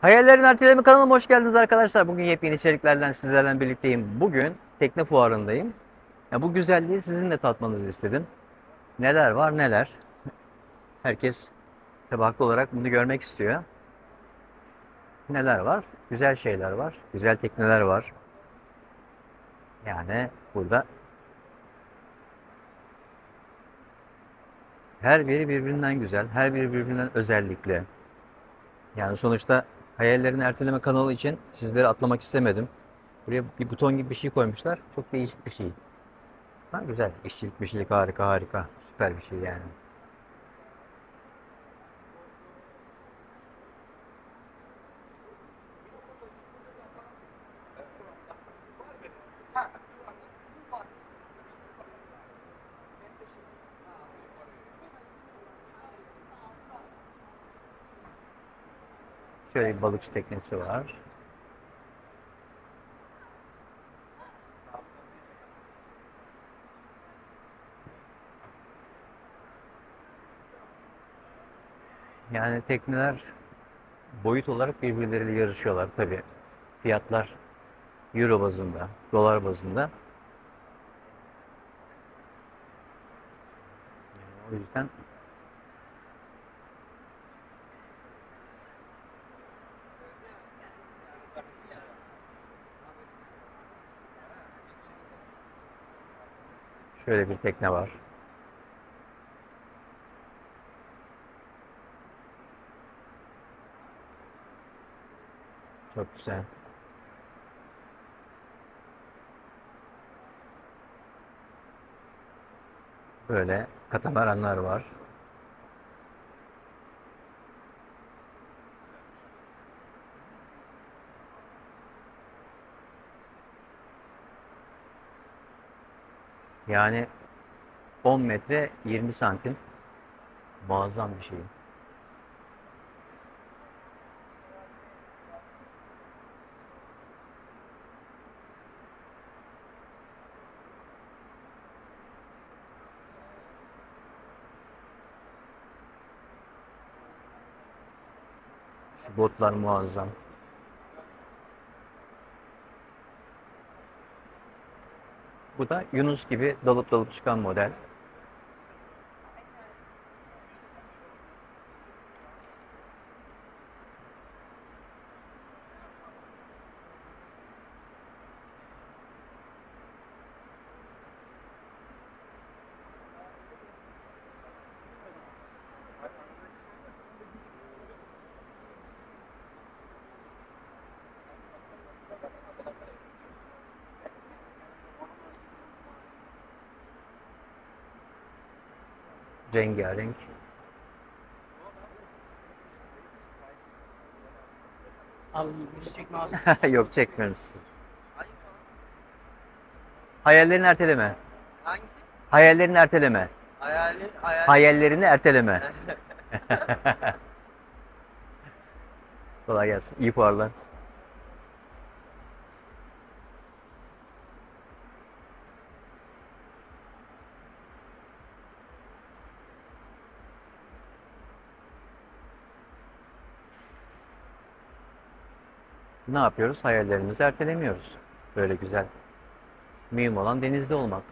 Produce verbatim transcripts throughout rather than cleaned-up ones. Hayallerini Erteleme kanalıma hoş geldiniz arkadaşlar. Bugün yepyeni içeriklerden sizlerle birlikteyim. Bugün tekne fuarındayım. Ya bu güzelliği sizinle tatmanızı istedim. Neler var neler. Herkes tabii haklı olarak bunu görmek istiyor. Neler var? Güzel şeyler var. Güzel tekneler var. Yani burada her biri birbirinden güzel. Her biri birbirinden özellikle. Yani sonuçta Hayallerini Erteleme kanalı için sizleri atlamak istemedim. Buraya bir buton gibi bir şey koymuşlar. Çok değişik bir şey. Ha, güzel. İşçilik, işçilik harika harika. Süper bir şey yani. Şöyle bir balıkçı teknesi var. Yani tekneler boyut olarak birbirleriyle yarışıyorlar tabii. Fiyatlar euro bazında, dolar bazında. O yüzden şöyle bir tekne var. Çok güzel. Böyle katamaranlar var. Yani on metre yirmi santim muazzam bir şey. Şu botlar muazzam. Bu da Yunus gibi dalıp dalıp çıkan model. Rengarenk. Abi bizi çekme abi. Yok çekmemişsin. Hayallerini erteleme. Hangisi? Hayallerini erteleme. Hayali, hayali. Hayallerini erteleme. Kolay gelsin. İyi fuarlar. Ne yapıyoruz? Hayallerimizi ertelemiyoruz. Böyle güzel. Mühim olan denizde olmak.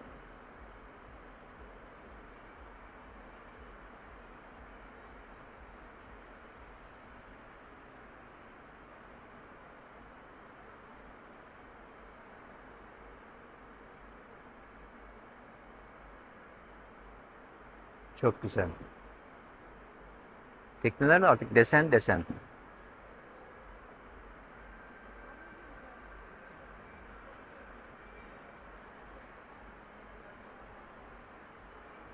Çok güzel. Tekneler de artık desen desen.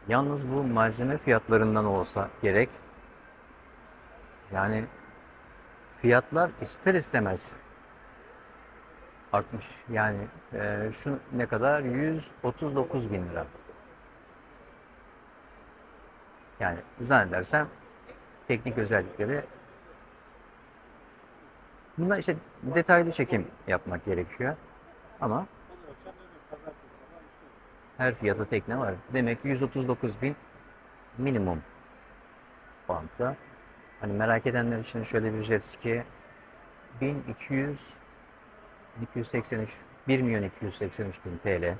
Yalnız bu malzeme fiyatlarından olsa gerek. Yani fiyatlar ister istemez artmış. Yani e, şu ne kadar? yüz otuz dokuz bin lira. Yani zannedersem teknik özellikleri. Bundan işte detaylı çekim yapmak gerekiyor. Ama her fiyata tekne var. Demek ki yüz otuz dokuz bin minimum bantta. Hani merak edenler için şöyle bir jet ski bir milyon iki yüz seksen üç bin T L.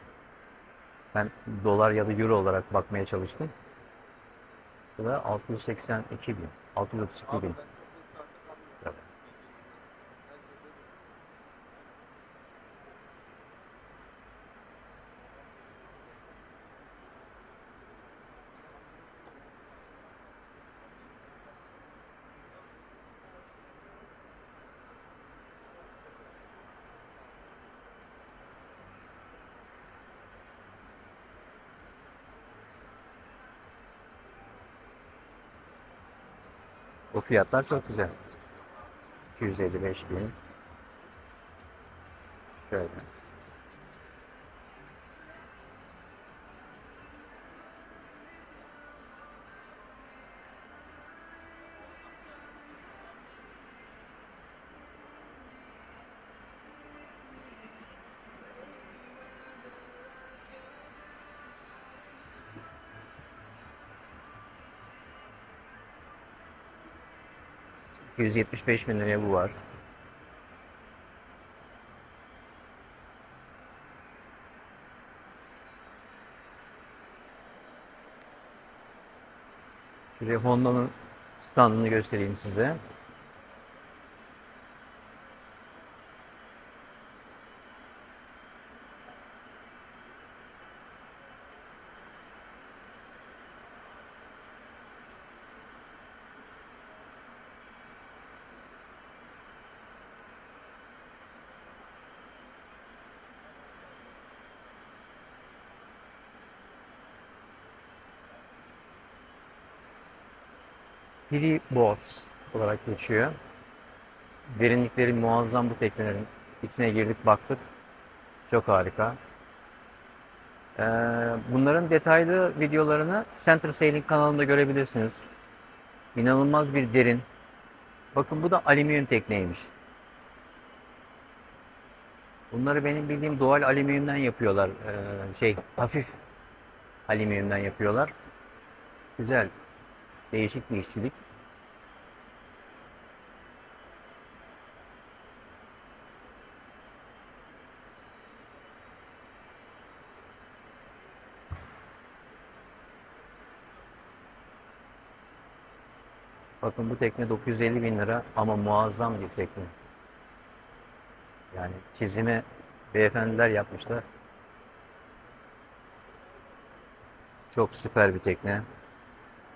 Ben dolar ya da euro olarak bakmaya çalıştım. Bu da altı yüz seksen iki bin, altı yüz otuz iki bin. Evet. O fiyatlar çok güzel. iki yüz elli beş bin. Şöyle. iki yüz yetmiş beş bin liraya bu var. Şuraya Honda'nın standını göstereyim size. Piri boats olarak geçiyor. Derinlikleri muazzam bu teknelerin. İçine girdik, baktık. Çok harika. Ee, bunların detaylı videolarını Center Sailing kanalında görebilirsiniz. İnanılmaz bir derin. Bakın bu da alüminyum tekneymiş. Bunları benim bildiğim doğal alüminyumdan yapıyorlar. Ee, şey, hafif alüminyumdan yapıyorlar. Güzel. Değişik bir işçilik. Bakın bu tekne dokuz yüz elli bin lira ama muazzam bir tekne. Yani çizimi beyefendiler yapmışlar. Çok süper bir tekne.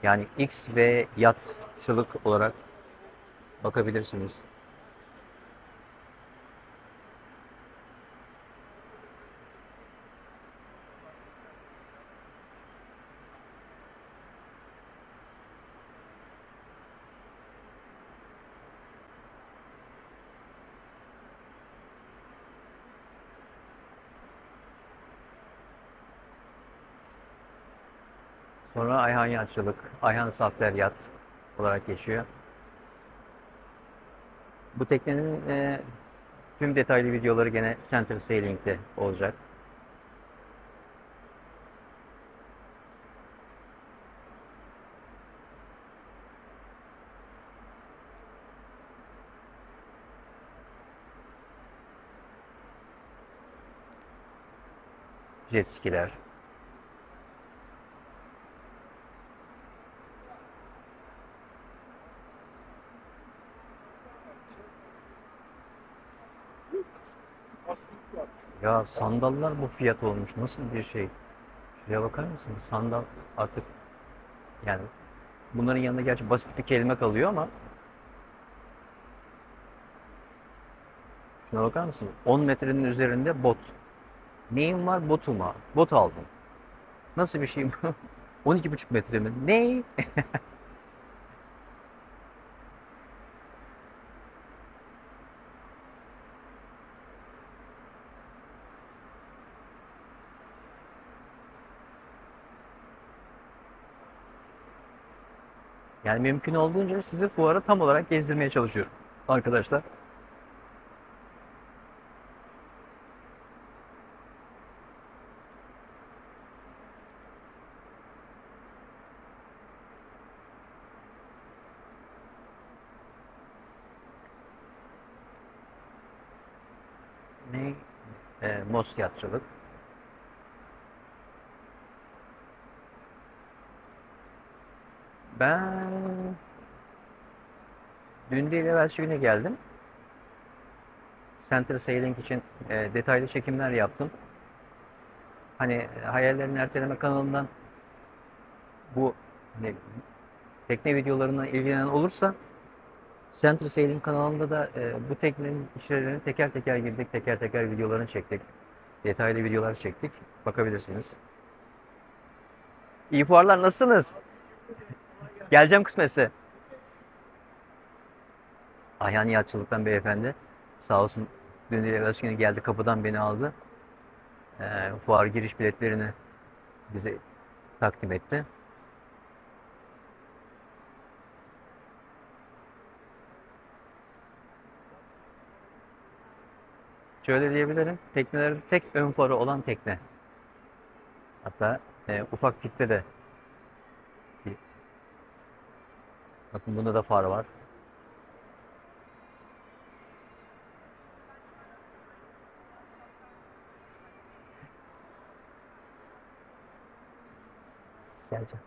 Yani X ve yatçılık olarak bakabilirsiniz. Sonra Ayhan yatçılık, Ayhan Safter yat olarak geçiyor. Bu teknenin e, tüm detaylı videoları gene Center Sailing'de olacak. Jet skiler. Ya sandallar bu fiyat olmuş. Nasıl bir şey? Şuraya bakar mısınız? Sandal artık, yani bunların yanında gerçi basit bir kelime kalıyor ama şuna bakar mısınız? on metrenin üzerinde bot. Neyim var? Botum var. Bot aldım. Nasıl bir şey bu? on iki buçuk metre mi? Ney? Yani mümkün olduğunca sizi fuara tam olarak gezdirmeye çalışıyorum arkadaşlar. Ne? E, Most yatçılık. Ben dün değil evvelsi güne geldim. Center Sailing için e, detaylı çekimler yaptım. Hani Hayallerini Erteleme kanalından bu ne, tekne videolarına ilgilenen olursa Center Sailing kanalında da e, bu teknenin içerilerini teker teker girdik, teker teker videolarını çektik. Detaylı videolar çektik. Bakabilirsiniz. İyi fuarlar, nasılsınız? Geleceğim kısmetse. Ayhan yatçılıktan beyefendi. Sağ olsun dün evvelsi günü geldi, kapıdan beni aldı. E, fuar giriş biletlerini bize takdim etti. Şöyle diyebilirim, teknelerin tek ön farı olan tekne. Hatta e, ufak tipte de. Bakın bunda da far var. Geleceğim.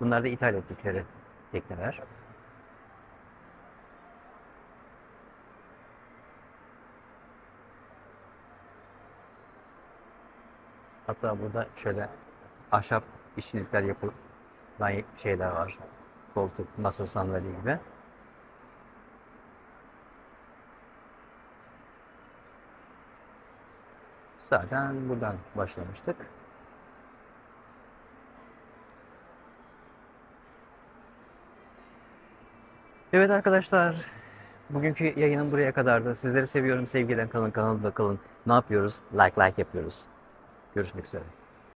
Bunlar da ithal ettikleri tekneler. Hatta burada şöyle ahşap işçilikler yapılan şeyler var. Koltuk, masa, sandalye gibi. Zaten buradan başlamıştık. Evet arkadaşlar, bugünkü yayının buraya kadardı. Sizleri seviyorum, sevgiyle kalın, kanalda kalın. Ne yapıyoruz? Like like yapıyoruz. Görüşmek üzere.